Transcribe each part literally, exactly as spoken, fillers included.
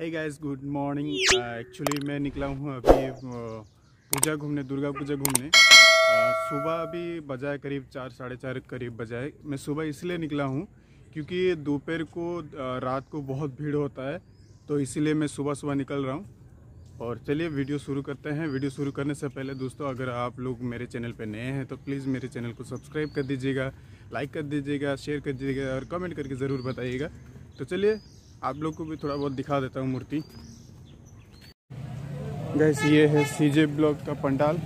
हे guys, good morning. Actually मैं निकला हूँ अभी पूजा घूमने, दुर्गा पूजा घूमने। सुबह अभी बजा है करीब चार साढ़े चार करीब बजा है। मैं सुबह इसलिए निकला हूँ क्योंकि दोपहर को रात को बहुत भीड़ होता है, तो इसीलिए मैं सुबह सुबह निकल रहा हूँ। और चलिए वीडियो शुरू करते हैं। वीडियो शुरू करने से पहले दोस्तों, अगर आप लोग मेरे चैनल पर नए हैं तो प्लीज़ मेरे चैनल को सब्सक्राइब कर दीजिएगा, लाइक कर दीजिएगा, शेयर कर दीजिएगा और कमेंट करके ज़रूर बताइएगा। तो चलिए आप लोग को भी थोड़ा बहुत दिखा देता हूँ मूर्ति। गाइस, ये है सीजे ब्लॉक का pandal.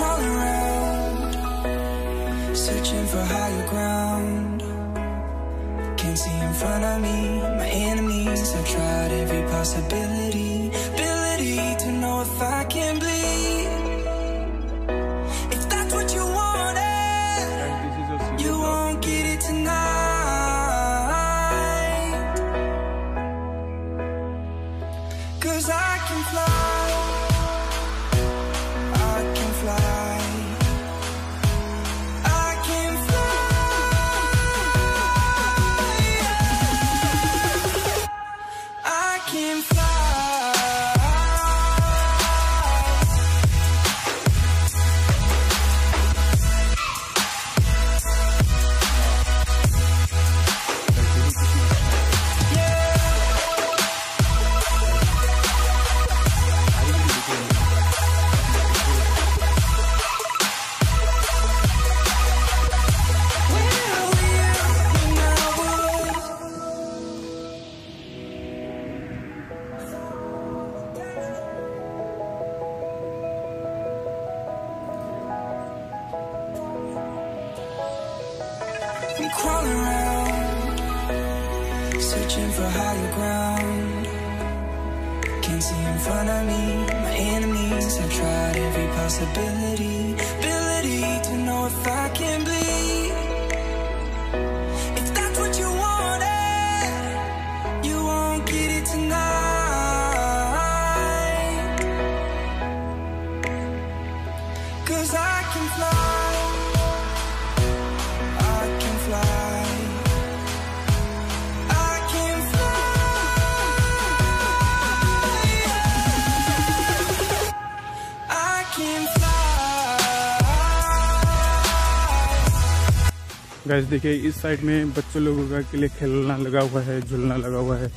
Crawling around, searching for higher ground. Can't see in front of me, my enemies. I've tried every possibility, ability to know if I can bleed. If that's what you wanted, you won't get it tonight. Cause I can fly. Crawling around, searching for higher ground. Can't see in front of me, my enemies. I've tried every possibility, ability to know if I can bleed. If that's what you wanted, you won't get it tonight. Cause I can fly. Guys देखिए, इस side में बच्चों लोगों का के लिए खेलना लगा हुआ है, झूलना लगा हुआ है।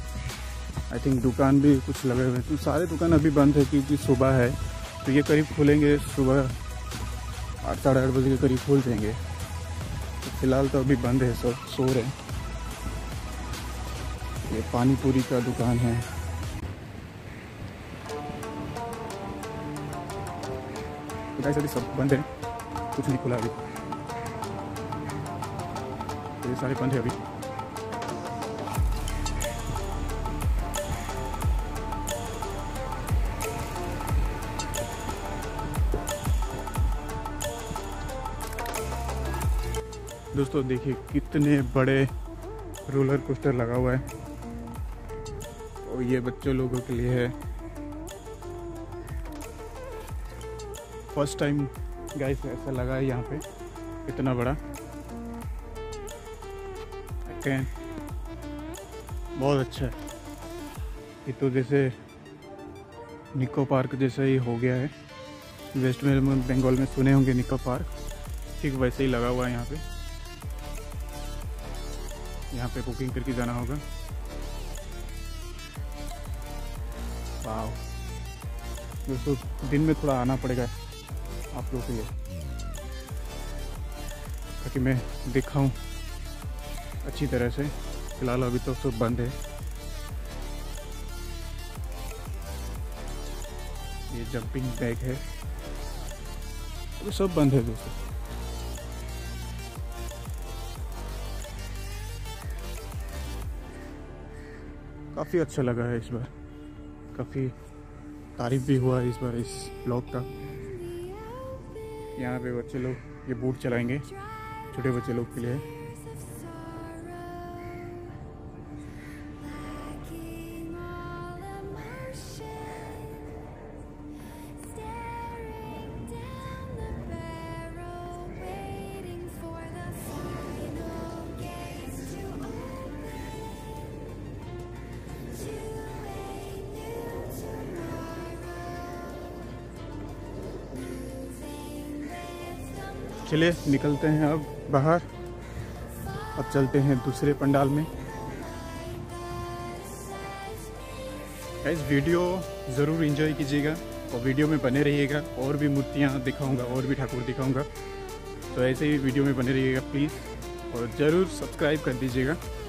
आई थिंक दुकान भी कुछ लगे हुए हैं। तो सारे दुकान अभी बंद है क्योंकि सुबह है, तो ये करीब खुलेंगे सुबह आठ साढ़े आठ बजे के करीब खोल देंगे। तो फिलहाल तो अभी बंद है, सब सो रहे हैं। ये पानी पूरी का दुकान है। तो गाइस अभी सब बंद है, कुछ नहीं खुला अभी, ये सारे बंद है अभी। दोस्तों देखिए, कितने बड़े रोलर कोस्टर लगा हुआ है और ये बच्चों लोगों के लिए है। फर्स्ट टाइम गाइस ऐसा लगा है यहाँ पे, इतना बड़ा। बहुत अच्छा है ये, तो जैसे निको पार्क जैसा ही हो गया है। वेस्ट बंगाल में सुने होंगे निको पार्क, ठीक वैसे ही लगा हुआ है यहाँ पे। यहाँ पे बुकिंग करके जाना होगा। वाओ दोस्तों, दिन में थोड़ा आना पड़ेगा आप लोगों के लिए ताकि मैं दिखाऊं अच्छी तरह से। फिलहाल अभी तो सब बंद है। ये जंपिंग बैग है, अभी सब बंद है दोस्तों। काफ़ी अच्छा लगा है इस बार। काफ़ी तारीफ भी हुआ इस बार इस ब्लॉग का। यहाँ पे बच्चे लोग ये बूट चलाएंगे छोटे बच्चे लोग के लिए। चलिए निकलते हैं अब बाहर, अब चलते हैं दूसरे पंडाल में। गाइस वीडियो ज़रूर एंजॉय कीजिएगा और वीडियो में बने रहिएगा। और भी मूर्तियाँ दिखाऊंगा और भी ठाकुर दिखाऊंगा, तो ऐसे ही वीडियो में बने रहिएगा प्लीज़। और ज़रूर सब्सक्राइब कर दीजिएगा।